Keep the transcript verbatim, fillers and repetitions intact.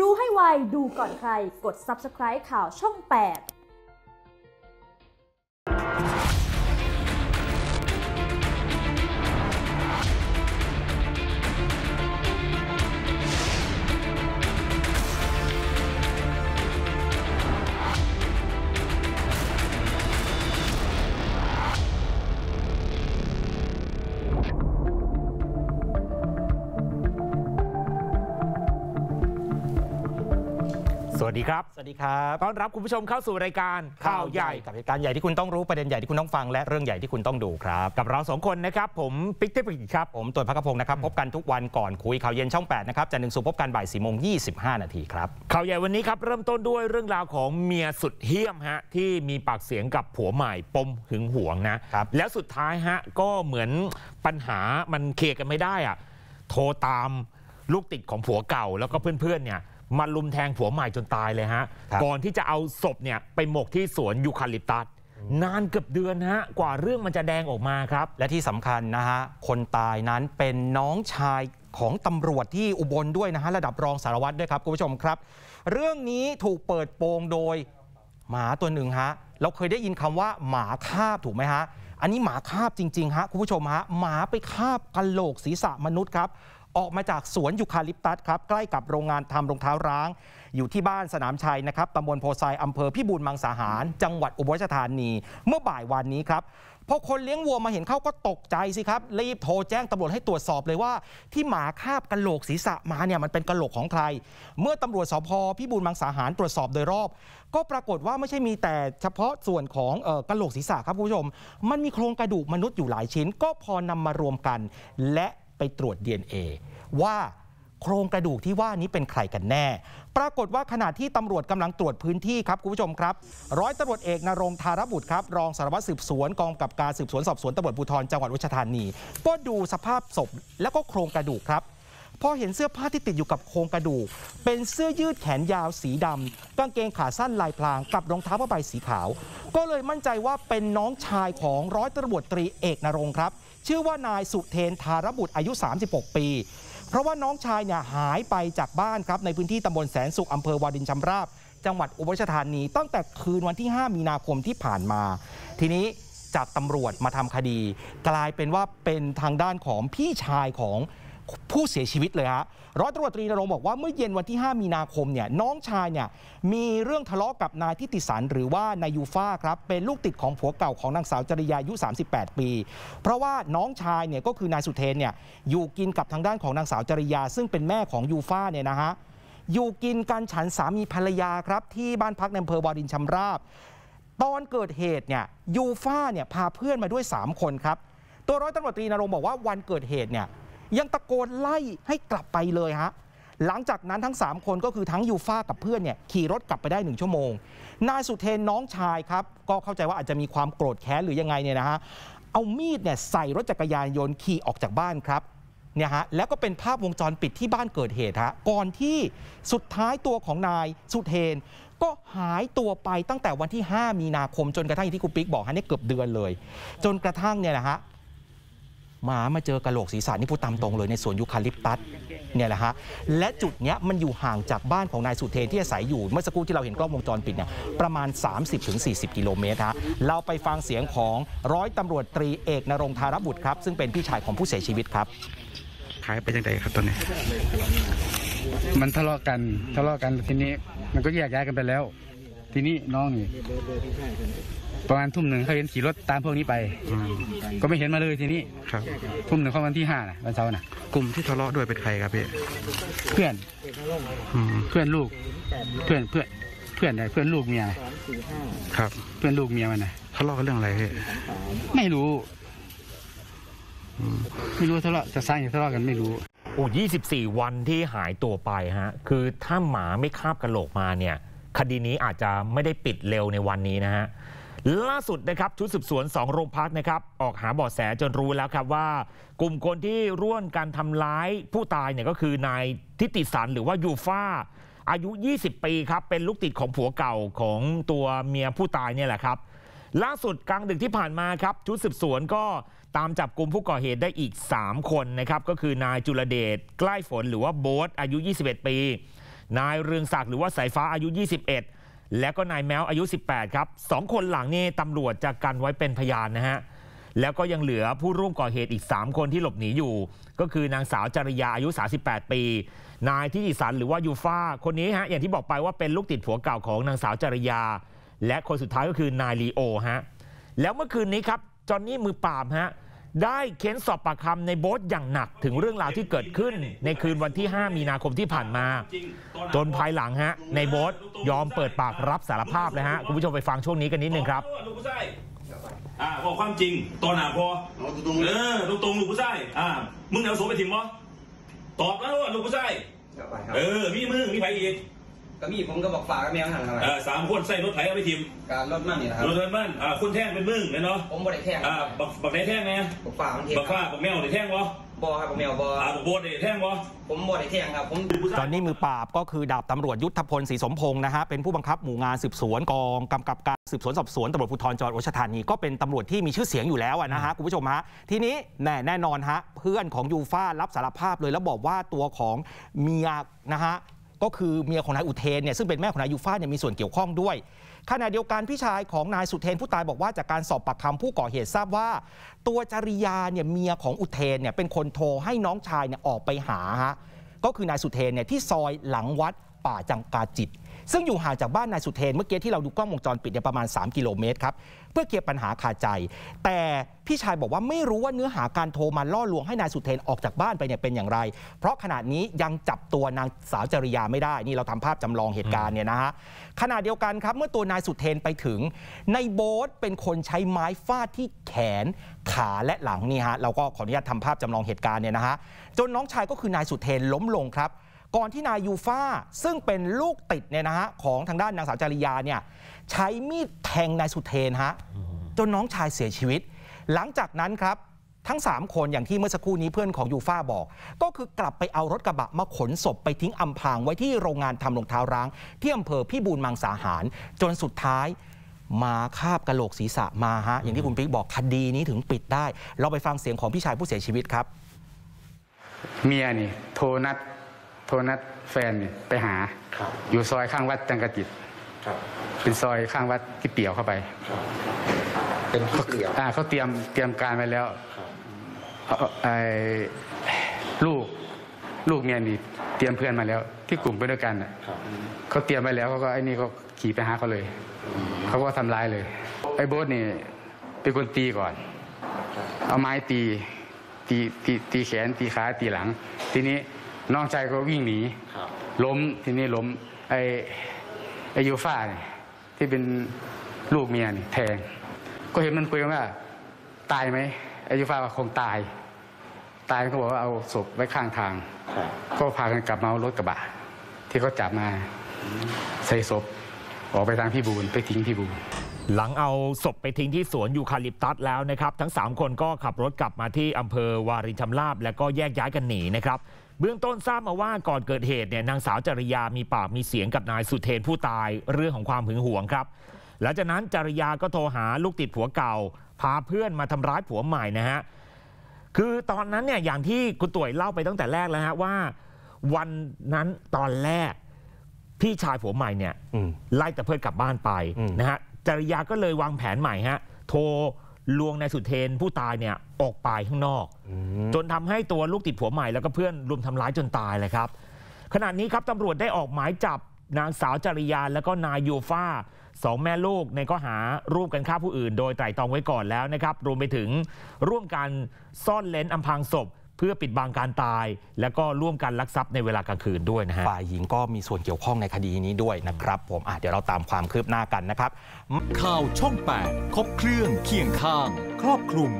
รู้ให้ไวดูก่อนใครกด ซับสไครบ์ ข่าวช่อง แปดสวัสดีครับสวัสดีครับต้อนรับคุณผู้ชมเข้าสู่รายการข่าวใหญ่กับเหตุการณ์ใหญ่ที่คุณต้องรู้ประเด็นใหญ่ที่คุณต้องฟังและเรื่องใหญ่ที่คุณต้องดูครับกับเราสองคนนะครับผมปิ๊กเทพกิจครับผมต๋วยภัคพงศ์นะครับพบกันทุกวันก่อนคุยข่าวเย็นช่องแปดนะครับจันทร์ถึงศุกร์พบกันบ่ายสี่โมงยี่สิบห้านาทีครับข่าวใหญ่วันนี้ครับเริ่มต้นด้วยเรื่องราวของเมียสุดเหี้ยมฮะที่มีปากเสียงกับผัวใหม่ปมหึงหวงนะครับแล้วสุดท้ายฮะก็เหมือนปัญหามันเคลียร์กันไม่ได้อ่ะโทรตามลูกติดของผัวเก่าแล้วก็เพื่อนๆเนี่ยมาลุมแทงผัวใหม่จนตายเลยฮะก่อนที่จะเอาศพเนี่ยไปหมกที่สวนยูคาลิปตัสนานเกือบเดือนฮะกว่าเรื่องมันจะแดงออกมาครับและที่สำคัญนะฮะคนตายนั้นเป็นน้องชายของตำรวจที่อุบลด้วยนะฮะระดับรองสารวัตรด้วยครับคุณผู้ชมครับเรื่องนี้ถูกเปิดโปงโดยหมาตัวหนึ่งฮะเราเคยได้ยินคำว่าหมาคาบถูกไหมฮะอันนี้หมาคาบจริงๆฮะคุณผู้ชมฮะหมาไปคาบกะโหลกศีรษะมนุษย์ครับออกมาจากสวนยูคาลิปตัสครับใกล้กับโรงงานทำรองเท้าร้างอยู่ที่บ้านสนามชัยนะครับตำบลโพไซอำเภอพิบูลมังสาหารจังหวัดอุบลราชธานีเมื่อบ่ายวันนี้ครับพอคนเลี้ยงวัวมาเห็นเข้าก็ตกใจสิครับรีบโทรแจ้งตำรวจให้ตรวจสอบเลยว่าที่หมาคาบกะโหลกศีรษะมาเนี่ยมันเป็นกะโหลกของใครเมื่อตำรวจสภ.พิบูลมังสาหารตรวจสอบโดยรอบก็ปรากฏว่าไม่ใช่มีแต่เฉพาะส่วนของกะโหลกศีรษะครับคุณผู้ชมมันมีโครงกระดูกมนุษย์อยู่หลายชิ้นก็พอนำมารวมกันและไปตรวจ ดี เอ็น เอ ว่าโครงกระดูกที่ว่านี้เป็นใครกันแน่ปรากฏว่าขณะที่ตำรวจกำลังตรวจพื้นที่ครับคุณผู้ชมครับร้อยตำรวจเอกณรงค์ธารบุตรครับรองสารวัตรสืบสวนกองกำกับการสืบสวนสอบสวนตำรวจภูธรจังหวัดอุบลราชธานีก็ดูสภาพศพแล้วก็โครงกระดูกครับพอเห็นเสื้อผ้าที่ติดอยู่กับโครงกระดูกเป็นเสื้อยืดแขนยาวสีดำกางเกงขาสั้นลายพรางกับรองเท้าผ้าใบสีขาวก็เลยมั่นใจว่าเป็นน้องชายของร้อยตำรวจตรีเอกณรงค์ครับชื่อว่านายสุเทนธารบุตรอายุสามสิบหกปีเพราะว่าน้องชายเนี่ยหายไปจากบ้านครับในพื้นที่ตำบลแสนสุขอำเภอวารินชำราบจังหวัดอุบลราชธานีตั้งแต่คืนวันที่ห้ามีนาคมที่ผ่านมาทีนี้จากตำรวจมาทำคดีกลายเป็นว่าเป็นทางด้านของพี่ชายของผู้เสียชีวิตเลยฮะร้อยตำรวจตรีณรงค์บอกว่าเมื่อเย็นวันที่ห้ามีนาคมเนี่ยน้องชายเนี่ยมีเรื่องทะเลาะกับนายทิติสารหรือว่านายยูฟ้าครับเป็นลูกติดของผัวเก่าของนางสาวจริยาอายุสามสิบแปดปีเพราะว่าน้องชายเนี่ยก็คือนายสุเทนเนี่ยอยู่กินกับทางด้านของนางสาวจริยาซึ่งเป็นแม่ของยูฟ้าเนี่ยนะฮะอยู่กินกันฉันสามีภรรยาครับที่บ้านพักในอำเภอวารินชำราบตอนเกิดเหตุเนี่ยยูฟ้าเนี่ยพาเพื่อนมาด้วยสามคนครับตัวร้อยตำรวจตรีณรงค์บอกว่าวันเกิดเหตุเนี่ยยังตะโกนไล่ให้กลับไปเลยฮะหลังจากนั้นทั้งสามคนก็คือทั้งยูฟ้ากับเพื่อนเนี่ยขี่รถกลับไปได้หนึ่งชั่วโมงนายสุเทนน้องชายครับก็เข้าใจว่าอาจจะมีความโกรธแค้นหรือยังไงเนี่ยนะฮะเอามีดเนี่ยใส่รถจักรยานยนต์ขี่ออกจากบ้านครับเนี่ยฮะแล้วก็เป็นภาพวงจรปิดที่บ้านเกิดเหตุฮะก่อนที่สุดท้ายตัวของนายสุเทนก็หายตัวไปตั้งแต่วันที่ห้ามีนาคมจนกระทั่งที่คุณปิ๊กบอกฮะเนี่ยเกือบเดือนเลยจนกระทั่งเนี่ยนะฮะหมามาเจอกะโหลกศีรษะนี่พูดตามตรงเลยในสวนยูคาลิปตัสเนี่ยแหละฮะและจุดเนี้ยมันอยู่ห่างจากบ้านของนายสุเทนที่อาศัยอยู่เมื่อสักครู่ที่เราเห็นกล้องวงจรปิดเนี่ยประมาณ สามสิบถึงสี่สิบ กิโลเมตรฮะเราไปฟังเสียงของร้อยตำรวจตรีเอกณรงค์ธารบุตรครับซึ่งเป็นพี่ชายของผู้เสียชีวิตครับหายไปยังไงครับตอนนี้มันทะเลาะกันทะเลาะกันทีนี้มันก็แยกย้ายกันไปแล้วทีนี้น้องนี่ประมาณทุ่มหนึ่งเขาเห็นขี่รถตามพวกนี้ไปก็ไม่เห็นมาเลยทีนี้ทุ่มหนึ่งเข้าวันที่ห้านะวันเสาร์นะกลุ่มที่ทะเลาะด้วยเป็นใครครับพี่เพื่อนเพื่อนลูกเพื่อนเพื่อนเพื่อนอะไรเพื่อนลูกเมียครับเพื่อนลูกเมียมันนะทะเลาะกันเรื่องอะไรพี่ไม่รู้ไม่รู้ทะเลาะจะสร้างจะทะเลาะกันไม่รู้โอ้ยี่สิบสี่วันที่หายตัวไปฮะคือถ้าหมาไม่คาบกะโหลกมาเนี่ยคดีนี้อาจจะไม่ได้ปิดเร็วในวันนี้นะฮะล่าสุดนะครับชุดสืบสวนสองโรงพักนะครับออกหาเบาะแสจนรู้แล้วครับว่ากลุ่มคนที่ร่วมกันทำร้ายผู้ตายเนี่ยก็คือนายทิติสันหรือว่ายูฟ้าอายุยี่สิบปีครับเป็นลูกติดของผัวเก่าของตัวเมียผู้ตายเนี่ยแหละครับล่าสุดกลางดึกที่ผ่านมาครับชุดสืบสวนก็ตามจับกลุ่มผู้ก่อเหตุได้อีกสามคนนะครับก็คือนายจุลเดชใกล้ฝนหรือว่าโบ๊ทอายุยี่สิบเอ็ดปี นายเรืองศักดิ์หรือว่าสายฟ้าอายุยี่สิบเอ็ดแล้วก็นายแม้วอายุสิบแปดครับสองคนหลังนี่ตำรวจจะกันไว้เป็นพยานนะฮะแล้วก็ยังเหลือผู้ร่วมก่อเหตุอีกสามคนที่หลบหนีอยู่ก็คือนางสาวจริยาอายุสามสิบแปดปีนายทิติสันหรือว่ายูฟ้าคนนี้ฮะอย่างที่บอกไปว่าเป็นลูกติดผัวเก่าของนางสาวจริยาและคนสุดท้ายก็คือนายลีโอฮะแล้วเมื่อคืนนี้ครับจอนนี่มือปราบฮะได้เค้นสอบปากคำในโบ๊ทอย่างหนักถึงเรื่องราวที่เกิดขึ้นในคืนวันที่ห้ามีนาคมที่ผ่านมาจนภายหลังฮะในโบ๊ทยอมเปิดปากรับสารภาพเลยฮะคุณผู้ชมไปฟังช่วงนี้กันนิดนึงครับอ่าบอกความจริงตอนหนาพอเออตรงตรงลูกผู้ชายอ่ามึงเอาโสไปถิ่มปะตอบแล้วลูกผู้ชายเออมีมือมีไผ่อีกก็มีผมก็บอกฝากกับแมวหันอะไรอ่าสามคนใส่รถไถเอาไปถิ่มการรถมั่นนี่นะครับรถมั่นอ่าคนแท่งเป็นมึงเลยเนาะผมบอกได้แท่งอ่าบอกบอกได้แท่งไงบอกฝากมันเท่งบอกฝากบอกแมวได้แท่งปะบอครับผมแมวบออ่าผมบอได้แท่งปะผมบอได้แท่งครับผมตอนนี้มือปราบก็คือดาบตำรวจยุทธพลศรีสมพงศ์นะฮะเป็นผู้บังคับหมู่งานสืบสวนกองกำกับการสืบสวนสอบสวนตำรวจภูธรจังหวัดอุดรธานีก็เป็นตำรวจที่มีชื่อเสียงอยู่แล้วนะฮะคุณผู้ชมฮะทีนี้แน่แน่นอนฮะเพื่อนของยูฟ้ารับสารภาพเลยแล้วบอกว่าตัวของเมียนะฮะก็คือเมียของนายอุเทนเนี่ยซึ่งเป็นแม่ของนายยูฟ้าเนี่ยมีส่วนเกี่ยวข้องด้วยขณะเดียวกันพี่ชายของนายสุเทนผู้ตายบอกว่าจากการสอบปากคำผู้ก่อเหตุทราบว่าตัวจริยาเนี่ยเมียของอุเทนเนี่ยเป็นคนโทรให้น้องชายเนี่ยออกไปหาฮะก็คือนายสุเทนเนี่ยที่ซอยหลังวัดป่าจังกาจิตซึ่งอยู่ห่างจากบ้านนายสุเทนเมื่อกี้ที่เราดูกล้องวงจรปิดเนี่ยประมาณสามกิโลเมตรครับเพื่อเคลียร์ปัญหาคาใจแต่พี่ชายบอกว่าไม่รู้ว่าเนื้อหาการโทรมาล่อลวงให้นายสุเทนออกจากบ้านไปเนี่ยเป็นอย่างไรเพราะขณะนี้ยังจับตัวนางสาวจริยาไม่ได้นี่เราทำภาพจำลองเหตุการณ์เนี่ยนะฮะขณะเดียวกันครับเมื่อตัวนายสุเทนไปถึงในโบ๊ทเป็นคนใช้ไม้ฟาดที่แขนขาและหลังนี่ฮะเราก็ขออนุญาตทำภาพจำลองเหตุการณ์เนี่ยนะฮะจนน้องชายก็คือนายสุเทนล้มลงครับก่อนที่นายยูฟ้าซึ่งเป็นลูกติดเนี่ยนะฮะของทางด้านนางสาวจริยาเนี่ยใช้มีดแทงนายสุเทนฮะจนน้องชายเสียชีวิตหลังจากนั้นครับทั้งสามคนอย่างที่เมื่อสักครู่นี้เพื่อนของยูฟ้าบอกก็คือกลับไปเอารถกระบะมาขนศพไปทิ้งอำพรางไว้ที่โรงงานทำรองเท้าร้างที่อำเภอพิบูลมังสาหารจนสุดท้ายมาคาบกระโหลกศีรษะมาฮะอย่างที่คุณปิ๊กบอกคดีนี้ถึงปิดได้เราไปฟังเสียงของพี่ชายผู้เสียชีวิตครับเมียนี่โทรนัดโทรนัดแฟนไปหาอยู่ซอยข้างวัดจังกะจิตเป็นซอยข้างวัดที่เปี่ยวเข้าไปเป็นที่เปี่ยวเขาเตรียมเตรียมการไว้แล้วลูกลูกเมียนี่เตรียมเพื่อนมาแล้วที่กลุ่มไปด้วยกันเขาเตรียมไว้แล้วเขาก็ไอ้นี่ก็ขี่ไปหาเขาเลยเขาก็ทำร้ายเลยไอ้โบ๊ทนี่เป็นคนตีก่อนเอาไม้ตีตีตีตีแขนตีขาตีหลังทีนี้น้องชายก็วิ่งหนีล้มทีนี้ล้มไอ้ไอ้ยูฟ้าเนี่ยที่เป็นลูกเมียแทงก็เห็นมันคุยว่าตายไหมไอ้ยูฟ้าว่าคงตายตายเขาบอกว่าเอาศพไว้ข้างทางก็พากันกลับมาเอารถกระบะที่เขาจับมาใส่ศพออกไปทางพิบูลไปทิ้งพิบูลหลังเอาศพไปทิ้งที่สวนยูคาลิปตัสแล้วนะครับทั้งสามคนก็ขับรถกลับมาที่อำเภอวารินชำราบแล้วก็แยกย้ายกันหนีนะครับเบื้องต้นทราบมาว่าก่อนเกิดเหตุเนี่ยนางสาวจริยามีปากมีเสียงกับนายสุเทนผู้ตายเรื่องของความหึงหวงครับหลังจากนั้นจริยาก็โทรหาลูกติดผัวเก่าพาเพื่อนมาทำร้ายผัวใหม่นะฮะคือตอนนั้นเนี่ยอย่างที่คุณต่วยเล่าไปตั้งแต่แรกแล้วฮะว่าวันนั้นตอนแรกพี่ชายผัวใหม่เนี่ยไล่แต่เพื่อนกลับบ้านไปนะฮะจริยาก็เลยวางแผนใหม่ฮะโทรลวงนายสุเทนผู้ตายเนี่ยออกไปข้างนอกจนทำให้ตัวลูกติดผัวใหม่แล้วก็เพื่อนรุมทำร้ายจนตายเลยครับขณะนี้ครับตำรวจได้ออกหมายจับนางสาวจริยาแล้วก็นายยูฟ้าสองแม่ลูกในข้อหาร่วมกันฆ่าผู้อื่นโดยไตร่ตรองไว้ก่อนแล้วนะครับรวมไปถึงร่วมกันซ่อนเล้นอำพรางศพเพื่อปิดบังการตายและก็ร่วมกันลักทรัพย์ในเวลากลางคืนด้วยนะฮะฝ่ายหญิงก็มีส่วนเกี่ยวข้องในคดีนี้ด้วยนะครับผมเดี๋ยวเราตามความคืบหน้ากันนะครับข่าวช่องแปดครบเครื่องเคียงข้างครอบคลุม